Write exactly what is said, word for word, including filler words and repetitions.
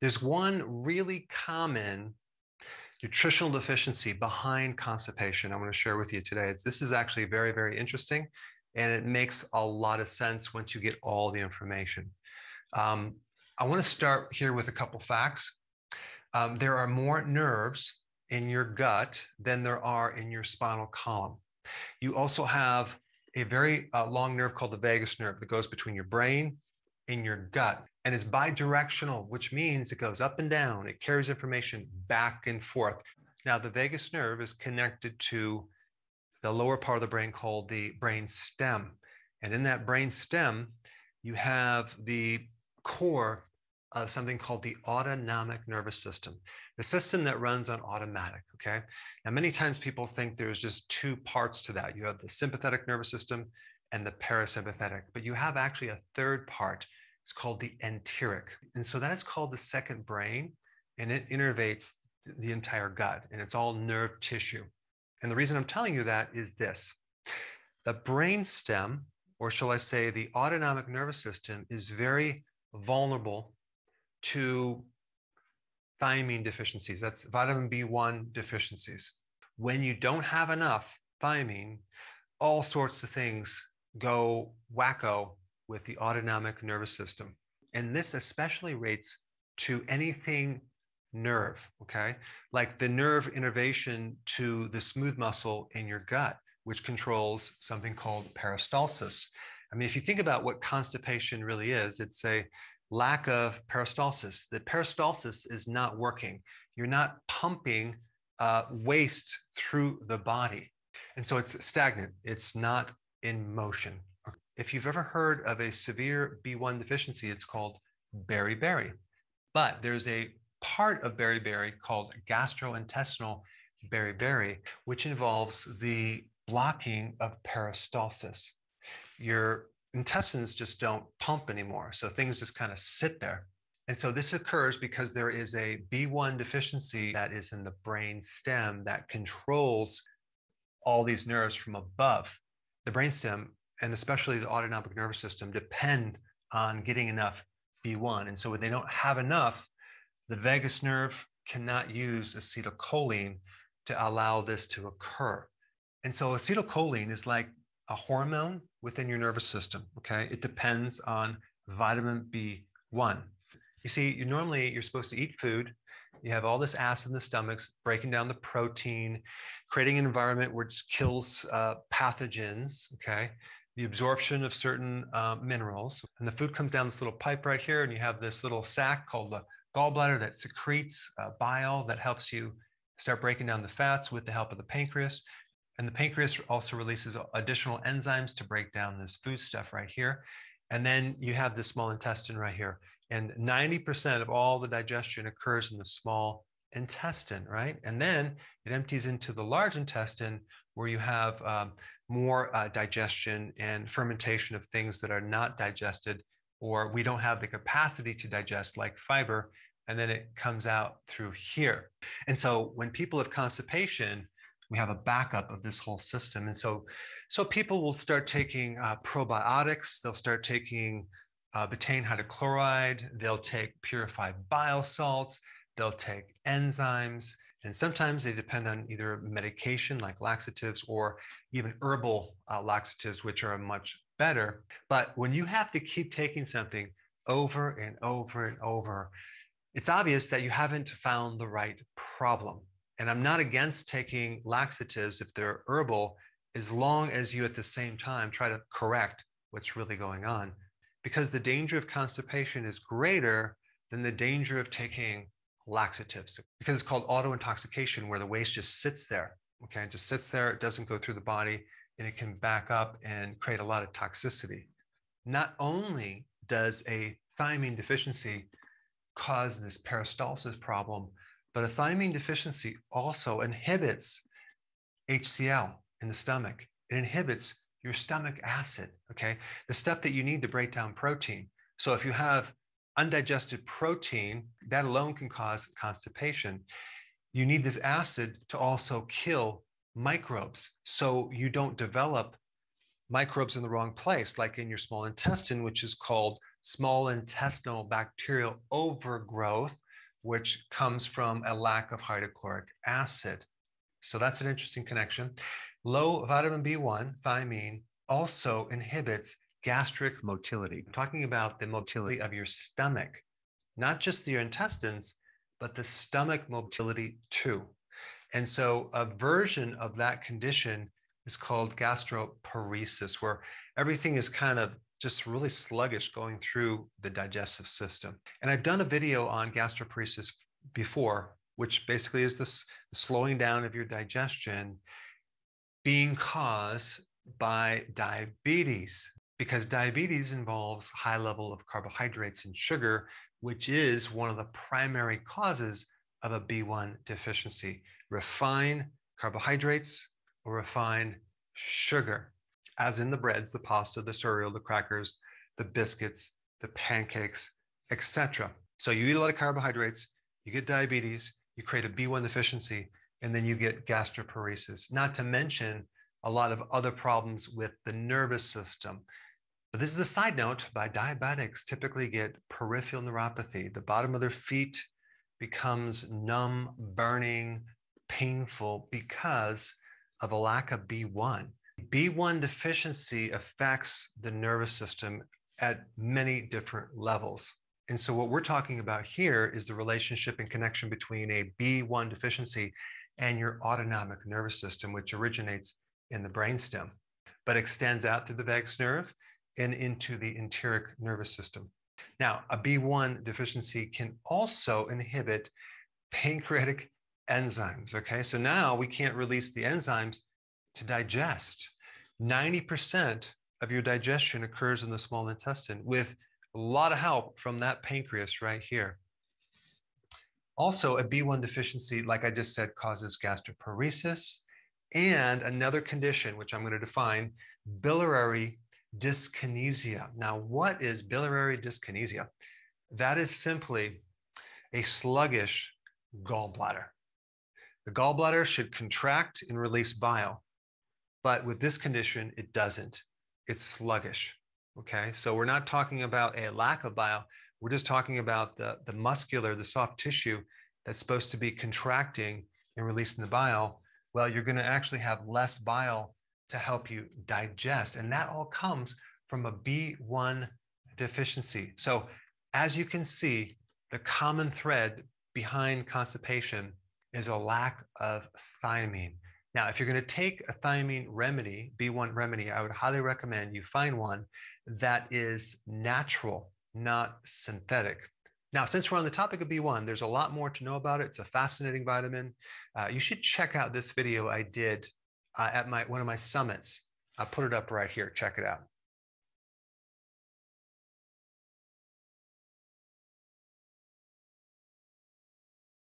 There's one really common nutritional deficiency behind constipation I'm going to share with you today. It's, this is actually very, very interesting, and it makes a lot of sense once you get all the information. Um, I want to start here with a couple facts. Um, there are more nerves in your gut than there are in your spinal column. You also have a very uh, long nerve called the vagus nerve that goes between your brain and your gut, and is bidirectional, which means it goes up and down. It carries information back and forth. Now, the vagus nerve is connected to the lower part of the brain called the brain stem. And in that brain stem, you have the core of something called the autonomic nervous system, the system that runs on automatic, okay? Now, many times people think there's just two parts to that. You have the sympathetic nervous system and the parasympathetic, but you have actually a third part. It's called the enteric. And so that is called the second brain, and it innervates the entire gut, and it's all nerve tissue. And the reason I'm telling you that is this. The brainstem, or shall I say the autonomic nervous system, is very vulnerable to thiamine deficiencies. That's vitamin B one deficiencies. When you don't have enough thiamine, all sorts of things go wacko with the autonomic nervous system. And this especially relates to anything nerve, okay? Like the nerve innervation to the smooth muscle in your gut, which controls something called peristalsis. I mean, if you think about what constipation really is, it's a lack of peristalsis. The peristalsis is not working. You're not pumping uh, waste through the body. And so it's stagnant. It's not in motion. If you've ever heard of a severe B one deficiency, it's called beriberi. But there's a part of beriberi called gastrointestinal beriberi, which involves the blocking of peristalsis. Your intestines just don't pump anymore, so things just kind of sit there. And so this occurs because there is a B one deficiency that is in the brain stem that controls all these nerves from above. The brainstem, and especially the autonomic nervous system, depend on getting enough B one. And so when they don't have enough, the vagus nerve cannot use acetylcholine to allow this to occur. And so acetylcholine is like a hormone within your nervous system, okay? It depends on vitamin B one. You see, you normally, you're supposed to eat food. You have all this acid in the stomachs, breaking down the protein, creating an environment which kills uh, pathogens, okay? The absorption of certain uh, minerals. And the food comes down this little pipe right here, and you have this little sac called the gallbladder that secretes uh, bile that helps you start breaking down the fats with the help of the pancreas. And the pancreas also releases additional enzymes to break down this food stuff right here. And then you have the small intestine right here. And ninety percent of all the digestion occurs in the small intestine, right? And then it empties into the large intestine, where you have um, more uh, digestion and fermentation of things that are not digested, or we don't have the capacity to digest, like fiber. And then it comes out through here. And so when people have constipation, we have a backup of this whole system. And so, so people will start taking uh, probiotics. They'll start taking uh, betaine hydrochloride. They'll take purified bile salts. They'll take enzymes. And sometimes they depend on either medication like laxatives or even herbal uh, laxatives, which are much better. But when you have to keep taking something over and over and over, it's obvious that you haven't found the right problem. And I'm not against taking laxatives if they're herbal, as long as you at the same time try to correct what's really going on, because the danger of constipation is greater than the danger of taking laxatives, because it's called autointoxication, where the waste just sits there, okay? It just sits there, it doesn't go through the body, and it can back up and create a lot of toxicity. Not only does a thiamine deficiency cause this peristalsis problem, but a thiamine deficiency also inhibits H C L in the stomach. It inhibits your stomach acid, okay? The stuff that you need to break down protein. So if you have undigested protein, that alone can cause constipation. You need this acid to also kill microbes, so you don't develop microbes in the wrong place, like in your small intestine, which is called small intestinal bacterial overgrowth, which comes from a lack of hydrochloric acid. So that's an interesting connection. Low vitamin B one, thiamine, also inhibits gastric motility. I'm talking about the motility of your stomach, not just your intestines, but the stomach motility too. And so a version of that condition is called gastroparesis, where everything is kind of just really sluggish going through the digestive system. And I've done a video on gastroparesis before, which basically is this slowing down of your digestion being caused by diabetes, because diabetes involves high level of carbohydrates and sugar, which is one of the primary causes of a B one deficiency. Refined carbohydrates or refined sugar, as in the breads, the pasta, the cereal, the crackers, the biscuits, the pancakes, et cetera. So you eat a lot of carbohydrates, you get diabetes, you create a B one deficiency, and then you get gastroparesis, not to mention a lot of other problems with the nervous system. But this is a side note, but diabetics typically get peripheral neuropathy. The bottom of their feet becomes numb, burning, painful because of a lack of B one. B one deficiency affects the nervous system at many different levels. And so what we're talking about here is the relationship and connection between a B one deficiency and your autonomic nervous system, which originates in the brainstem, but extends out through the vagus nerve and into the enteric nervous system. Now, a B one deficiency can also inhibit pancreatic enzymes, okay? So now we can't release the enzymes to digest. ninety percent of your digestion occurs in the small intestine with a lot of help from that pancreas right here. Also, a B one deficiency, like I just said, causes gastroparesis and another condition, which I'm going to define, biliary dyskinesia. Now, what is biliary dyskinesia? That is simply a sluggish gallbladder. The gallbladder should contract and release bile, but with this condition, it doesn't. It's sluggish, okay? So we're not talking about a lack of bile. We're just talking about the, the muscular, the soft tissue that's supposed to be contracting and releasing the bile. Well, you're going to actually have less bile to help you digest. And that all comes from a B one deficiency. So as you can see, the common thread behind constipation is a lack of thiamine. Now, if you're going to take a thiamine remedy, B one remedy, I would highly recommend you find one that is natural, not synthetic. Now, since we're on the topic of B one, there's a lot more to know about it. It's a fascinating vitamin. Uh, you should check out this video I did Uh, at my, one of my summits. I'll put it up right here. Check it out.